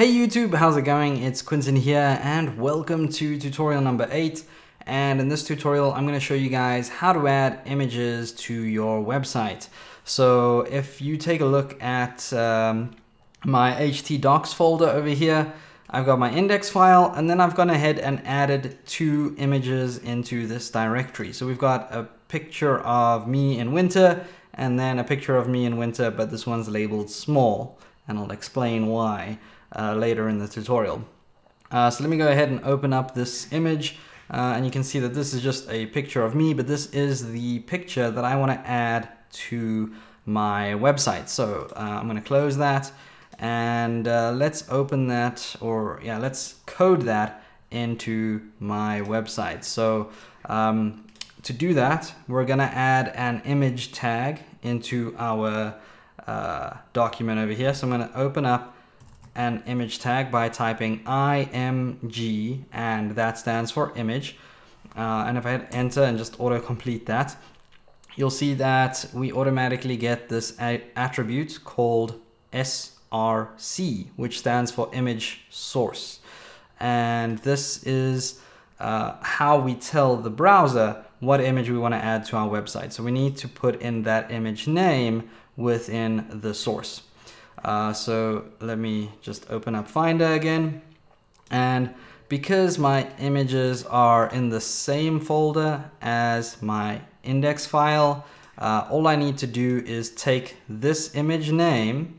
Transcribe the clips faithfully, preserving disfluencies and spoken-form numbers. Hey YouTube, how's it going? It's Quinson here and welcome to tutorial number eight. And in this tutorial, I'm going to show you guys how to add images to your website. So if you take a look at um, my htdocs folder over here, I've got my index file and then I've gone ahead and added two images into this directory. So we've got a picture of me in winter and then a picture of me in winter, but this one's labeled small and I'll explain why uh, later in the tutorial. Uh, so let me go ahead and open up this image uh, and you can see that this is just a picture of me, but this is the picture that I want to add to my website. So uh, I'm going to close that and uh, let's open that, or yeah, let's code that into my website. So um, to do that, we're going to add an image tag into our uh, document over here. So I'm going to open up an image tag by typing I M G, and that stands for image. Uh, and if I hit enter and just autocomplete that, you'll see that we automatically get this attribute called S R C, which stands for image source. And this is uh, how we tell the browser what image we want to add to our website. So we need to put in that image name within the source. Uh, so let me just open up Finder again. And because my images are in the same folder as my index file, uh, all I need to do is take this image name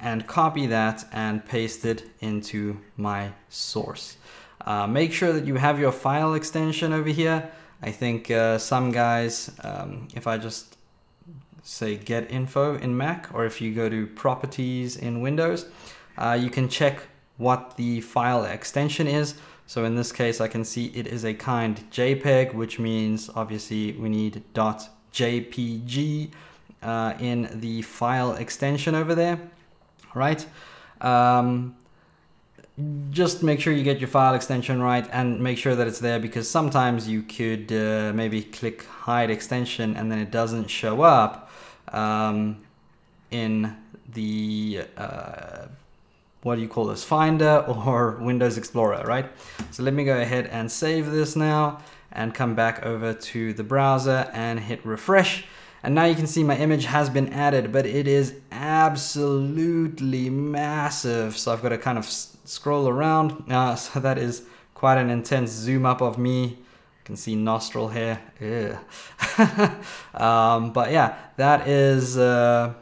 and copy that and paste it into my source. Uh, make sure that you have your file extension over here. I think uh, some guys, um, if I just say get info in Mac, or if you go to properties in Windows, uh, you can check what the file extension is. So in this case, I can see it is a kind JPEG, which means obviously we need .jpg uh, in the file extension over there. Right, um, just make sure you get your file extension right and make sure that it's there, because sometimes you could uh, maybe click hide extension and then it doesn't show up um, in the uh, what do you call this, Finder or Windows Explorer, right? So let me go ahead and save this now and come back over to the browser and hit refresh. And now you can see my image has been added, but it is absolutely massive. So I've got to kind of scroll around. Uh, so that is quite an intense zoom up of me. You can see nostril hair. um, but yeah, that is uh,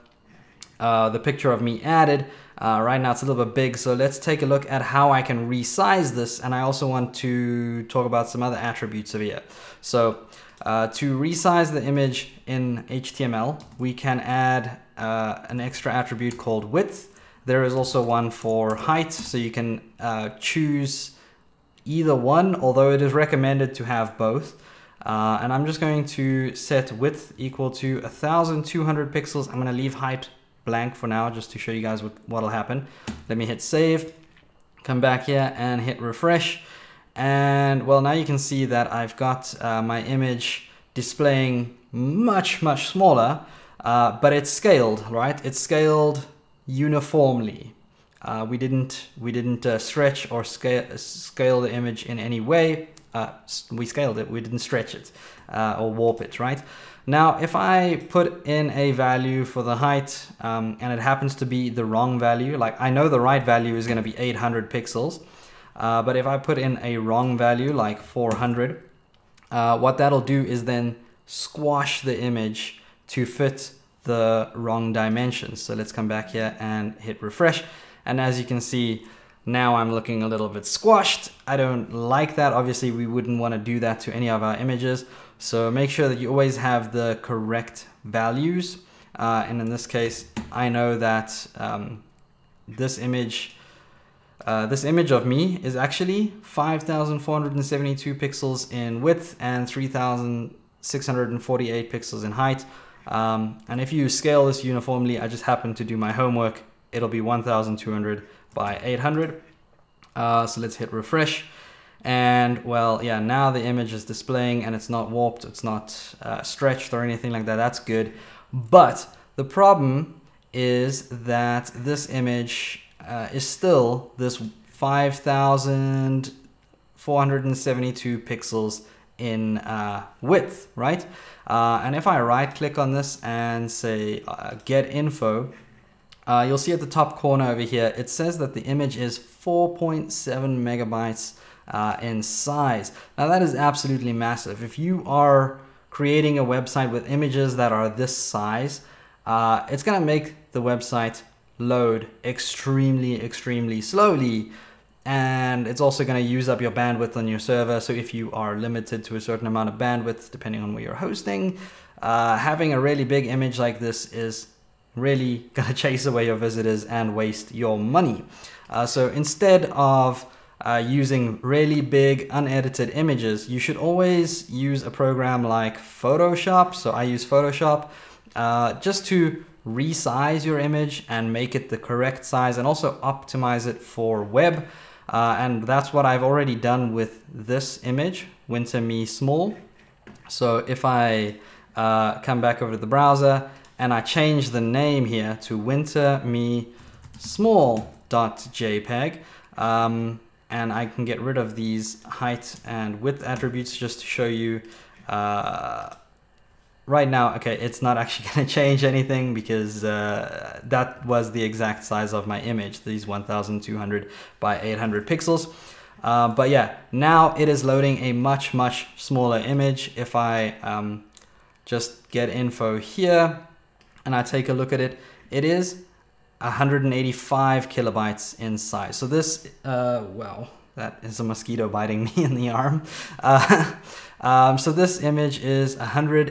uh, the picture of me added. Uh, right now it's a little bit big, so let's take a look at how I can resize this. And I also want to talk about some other attributes over here. So uh, to resize the image in H T M L, we can add uh, an extra attribute called width. There is also one for height, so you can uh, choose either one, although it is recommended to have both. Uh, and I'm just going to set width equal to one thousand two hundred pixels. I'm going to leave height blank for now, just to show you guys what, what'll happen. Let me hit save, come back here and hit refresh. And well, now you can see that I've got uh, my image displaying much, much smaller, uh, but it's scaled, right? It's scaled uniformly. Uh, we didn't, we didn't uh, stretch or scale, scale the image in any way. Uh, we scaled it, we didn't stretch it uh, or warp it, right? Now, if I put in a value for the height um, and it happens to be the wrong value, like I know the right value is going to be eight hundred pixels, uh, but if I put in a wrong value like four hundred, uh, what that'll do is then squash the image to fit the wrong dimensions. So let's come back here and hit refresh. And as you can see, now I'm looking a little bit squashed. I don't like that. Obviously, we wouldn't want to do that to any of our images. So make sure that you always have the correct values. Uh, and in this case, I know that um, this image, uh, this image of me is actually five thousand four hundred seventy-two pixels in width and three thousand six hundred forty-eight pixels in height. Um, and if you scale this uniformly, I just happen to do my homework, it'll be one thousand two hundred by eight hundred. Uh, so let's hit refresh. And well, yeah, now the image is displaying and it's not warped, it's not uh, stretched or anything like that. That's good. But the problem is that this image uh, is still this five thousand four hundred seventy-two pixels in uh, width, right? Uh, and if I right click on this and say uh, get info, uh, you'll see at the top corner over here, it says that the image is four point seven megabytes uh, in size. Now that is absolutely massive. If you are creating a website with images that are this size, uh, it's gonna make the website load extremely, extremely slowly. And it's also going to use up your bandwidth on your server. So if you are limited to a certain amount of bandwidth, depending on where you're hosting, uh, having a really big image like this is really going to chase away your visitors and waste your money. Uh, so instead of uh, using really big unedited images, you should always use a program like Photoshop. So I use Photoshop uh, just to resize your image and make it the correct size and also optimize it for web. Uh, and that's what I've already done with this image, Winter Me Small. So if I uh, come back over to the browser and I change the name here to Winter Me Small.jpg, um, and I can get rid of these height and width attributes just to show you. Uh, right now, okay, it's not actually going to change anything because uh, that was the exact size of my image, these one thousand two hundred by eight hundred pixels. Uh, but yeah, now it is loading a much, much smaller image. If I um, just get info here and I take a look at it, it is one hundred eighty-five kilobytes in size. So this, uh, wow, that is a mosquito biting me in the arm. Uh, Um, so this image is one hundred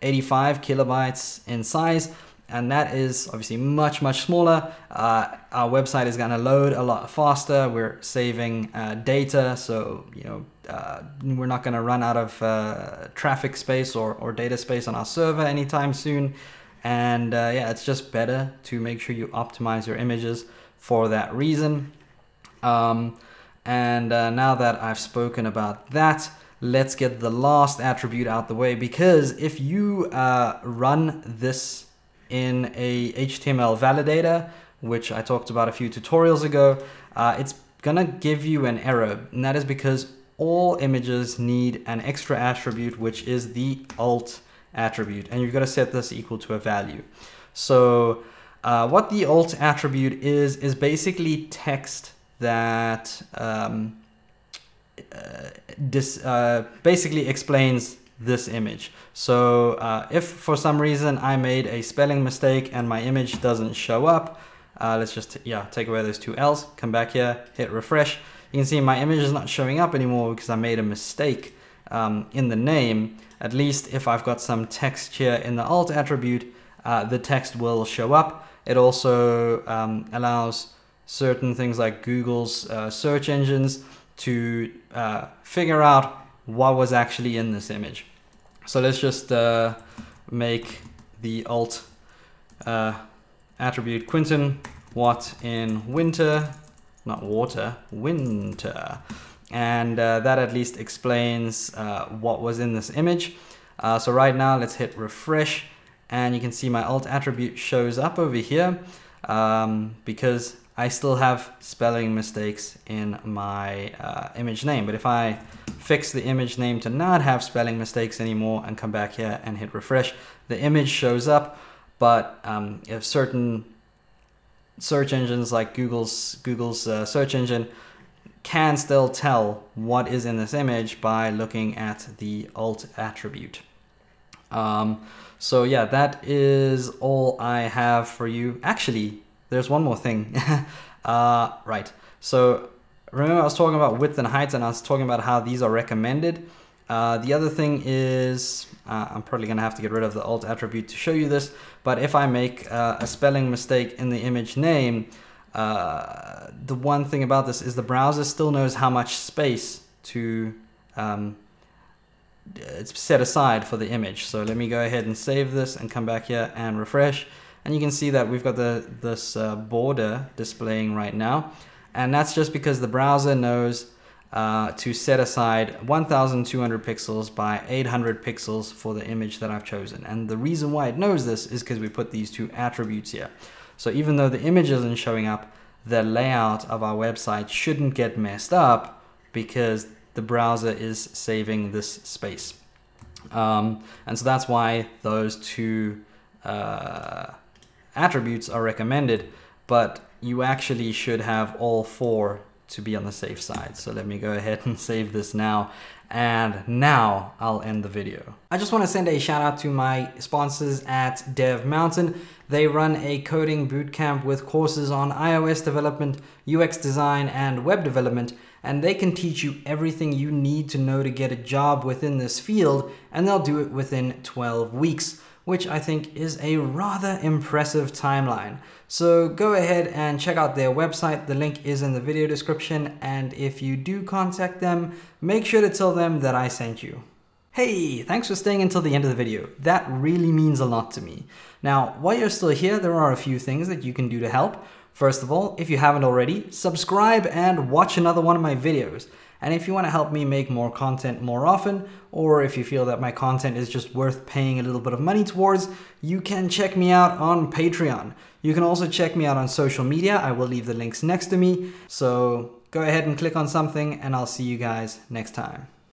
eighty-five kilobytes in size, and that is obviously much, much smaller. Uh, our website is going to load a lot faster. We're saving uh, data, so you know uh, we're not going to run out of uh, traffic space or, or data space on our server anytime soon. And uh, yeah, it's just better to make sure you optimize your images for that reason. Um, and uh, now that I've spoken about that, let's get the last attribute out the way, because if you uh, run this in a H T M L validator, which I talked about a few tutorials ago, uh, it's gonna give you an error, and that is because all images need an extra attribute, which is the alt attribute, and you've got to set this equal to a value. So uh, what the alt attribute is, is basically text that um, Uh, this uh, basically explains this image. So uh, if for some reason I made a spelling mistake and my image doesn't show up, uh, let's just yeah take away those two L's, come back here, hit refresh. You can see my image is not showing up anymore because I made a mistake um, in the name. At least if I've got some text here in the alt attribute, uh, the text will show up. It also um, allows certain things like Google's uh, search engines to uh, figure out what was actually in this image. So let's just uh, make the alt uh, attribute Quinson, what in winter, not water, winter. And uh, that at least explains uh, what was in this image. Uh, so right now let's hit refresh and you can see my alt attribute shows up over here um, because I still have spelling mistakes in my uh, image name. But if I fix the image name to not have spelling mistakes anymore and come back here and hit refresh, the image shows up. But um, if certain search engines like Google's, Google's uh, search engine can still tell what is in this image by looking at the alt attribute. Um, so yeah, that is all I have for you. Actually, there's one more thing. uh, right, so remember I was talking about width and height and I was talking about how these are recommended. Uh, the other thing is, uh, I'm probably gonna have to get rid of the alt attribute to show you this, but if I make uh, a spelling mistake in the image name, uh, the one thing about this is the browser still knows how much space to um, set aside for the image. So let me go ahead and save this and come back here and refresh. And you can see that we've got the, this uh, border displaying right now. And that's just because the browser knows uh, to set aside one thousand two hundred pixels by eight hundred pixels for the image that I've chosen. And the reason why it knows this is because we put these two attributes here. So even though the image isn't showing up, the layout of our website shouldn't get messed up because the browser is saving this space. Um, and so that's why those two uh, attributes are recommended, but you actually should have all four to be on the safe side. So let me go ahead and save this now. And now I'll end the video. I just want to send a shout out to my sponsors at Dev Mountain. They run a coding bootcamp with courses on iOS development, U X design, and web development. And they can teach you everything you need to know to get a job within this field. And they'll do it within twelve weeks, which I think is a rather impressive timeline. So go ahead and check out their website. The link is in the video description. And if you do contact them, make sure to tell them that I sent you. Hey, thanks for staying until the end of the video. That really means a lot to me. Now, while you're still here, there are a few things that you can do to help. First of all, if you haven't already, subscribe and watch another one of my videos. And if you want to help me make more content more often, or if you feel that my content is just worth paying a little bit of money towards, you can check me out on Patreon. You can also check me out on social media. I will leave the links next to me. So go ahead and click on something, and I'll see you guys next time.